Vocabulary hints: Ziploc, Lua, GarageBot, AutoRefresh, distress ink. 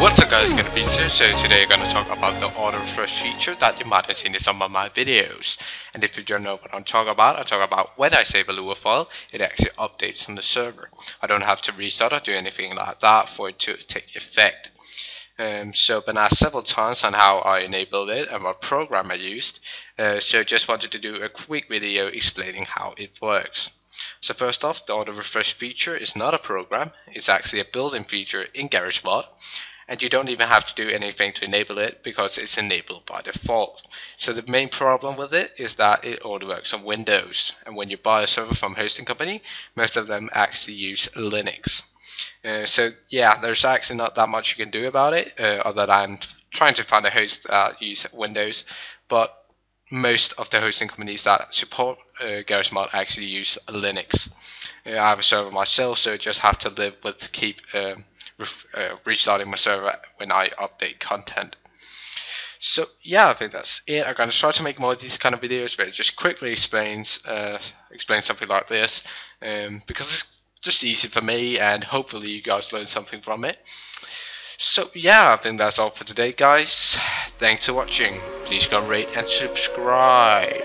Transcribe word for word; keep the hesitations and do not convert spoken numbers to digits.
What's up guys, gonna be here. So today I'm gonna talk about the auto flush feature that you might have seen in some of my videos. And if you don't know what I'm talking about, I talk about when I save a Lua file, it actually updates on the server. I don't have to restart or do anything like that for it to take effect. Um, so been asked several times on how I enabled it and what program I used. Uh, so just wanted to do a quick video explaining how it works. So first off, the auto refresh feature is not a program, it's actually a built-in feature in GarageBot. And you don't even have to do anything to enable it because it's enabled by default. So the main problem with it is that it only works on Windows, and when you buy a server from a hosting company, most of them actually use Linux. Uh, so yeah, there's actually not that much you can do about it, uh, other than trying to find a host that uses Windows, but most of the hosting companies that support uh, GarageBot actually use Linux. Uh, I have a server myself, so I just have to live with keep uh, Uh, restarting my server when I update content. So yeah, I think that's it. I'm going to try to make more of these kind of videos where it just quickly explains uh, explains something like this, um, because it's just easy for me and hopefully you guys learn something from it. So yeah, I think that's all for today guys. Thanks for watching. Please go rate and subscribe.